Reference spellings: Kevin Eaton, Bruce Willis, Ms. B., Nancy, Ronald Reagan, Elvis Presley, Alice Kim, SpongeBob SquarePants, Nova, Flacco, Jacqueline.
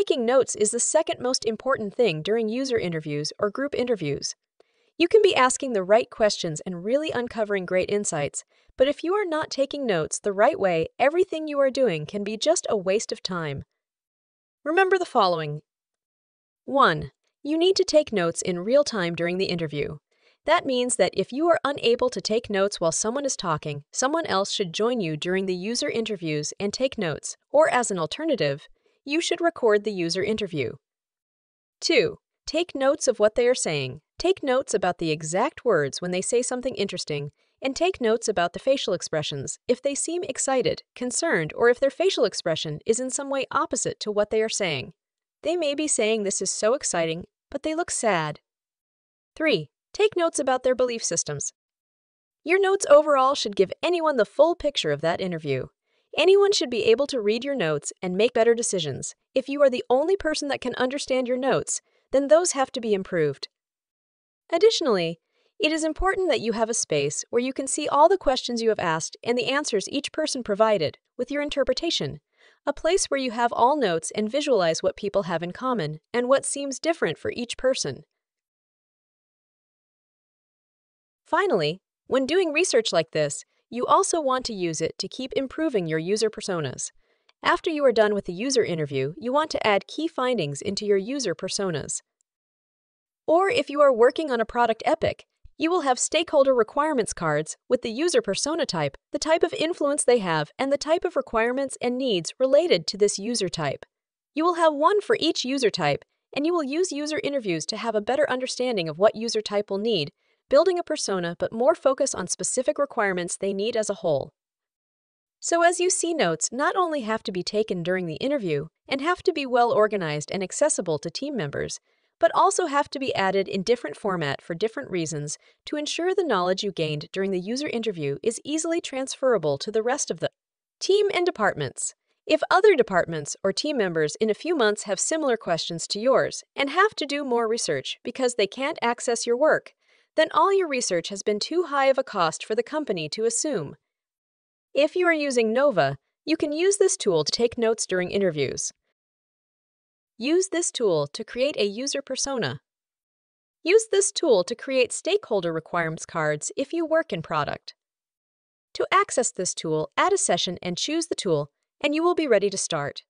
Taking notes is the second most important thing during user interviews or group interviews. You can be asking the right questions and really uncovering great insights, but if you are not taking notes the right way, everything you are doing can be just a waste of time. Remember the following. 1. You need to take notes in real time during the interview. That means that if you are unable to take notes while someone is talking, someone else should join you during the user interviews and take notes, or as an alternative, you should record the user interview. 2. Take notes of what they are saying. Take notes about the exact words when they say something interesting, and take notes about the facial expressions if they seem excited, concerned, or if their facial expression is in some way opposite to what they are saying. They may be saying this is so exciting, but they look sad. 3. Take notes about their belief systems. Your notes overall should give anyone the full picture of that interview. Anyone should be able to read your notes and make better decisions. If you are the only person that can understand your notes, then those have to be improved. Additionally, it is important that you have a space where you can see all the questions you have asked and the answers each person provided with your interpretation, a place where you have all notes and visualize what people have in common and what seems different for each person. Finally, when doing research like this, you also want to use it to keep improving your user personas. After you are done with the user interview, you want to add key findings into your user personas. Or if you are working on a product epic, you will have stakeholder requirements cards with the user persona type, the type of influence they have, and the type of requirements and needs related to this user type. You will have one for each user type, and you will use user interviews to have a better understanding of what user type will need, building a persona but more focus on specific requirements they need as a whole. So as you see, notes not only have to be taken during the interview and have to be well organized and accessible to team members, but also have to be added in different format for different reasons to ensure the knowledge you gained during the user interview is easily transferable to the rest of the team and departments. If other departments or team members in a few months have similar questions to yours and have to do more research because they can't access your work, then all your research has been too high of a cost for the company to assume. If you are using Nova, you can use this tool to take notes during interviews. Use this tool to create a user persona. Use this tool to create stakeholder requirements cards if you work in product. To access this tool, add a session and choose the tool, and you will be ready to start.